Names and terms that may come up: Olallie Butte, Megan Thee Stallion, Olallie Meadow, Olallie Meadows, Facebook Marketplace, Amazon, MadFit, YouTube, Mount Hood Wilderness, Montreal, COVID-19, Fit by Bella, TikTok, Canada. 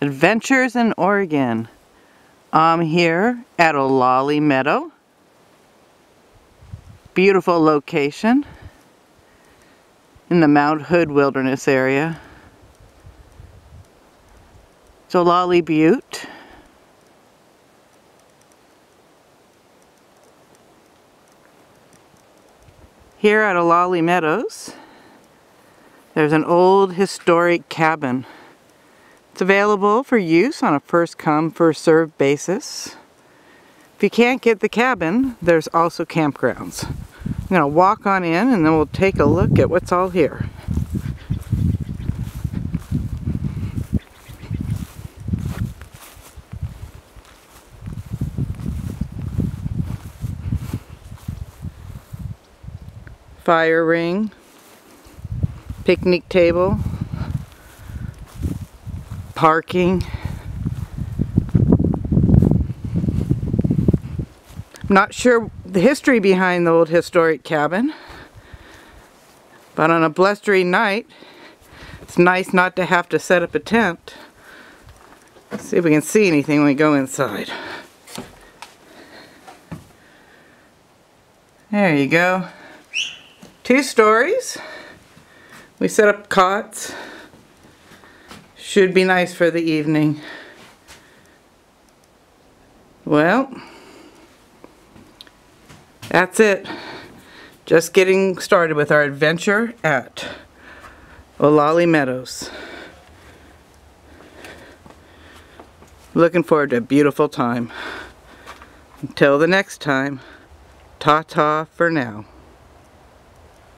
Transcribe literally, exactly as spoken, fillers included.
Adventures in Oregon. I'm here at Olallie Meadow. Beautiful location in the Mount Hood Wilderness area. It's Olallie Butte. Here at Olallie Meadows, there's an old historic cabin. It's available for use on a first come, first served basis. If you can't get the cabin, there's also campgrounds. I'm going to walk on in and then we'll take a look at what's all here. Fire ring, picnic table, parking. I'm not sure the history behind the old historic cabin, but on a blustery night, it's nice not to have to set up a tent. Let's see if we can see anything when we go inside. There you go. Two stories. We set up cots. Should be nice for the evening. Well, that's it. Just getting started with our adventure at Olallie Meadows. Looking forward to a beautiful time. Until the next time, ta-ta for now.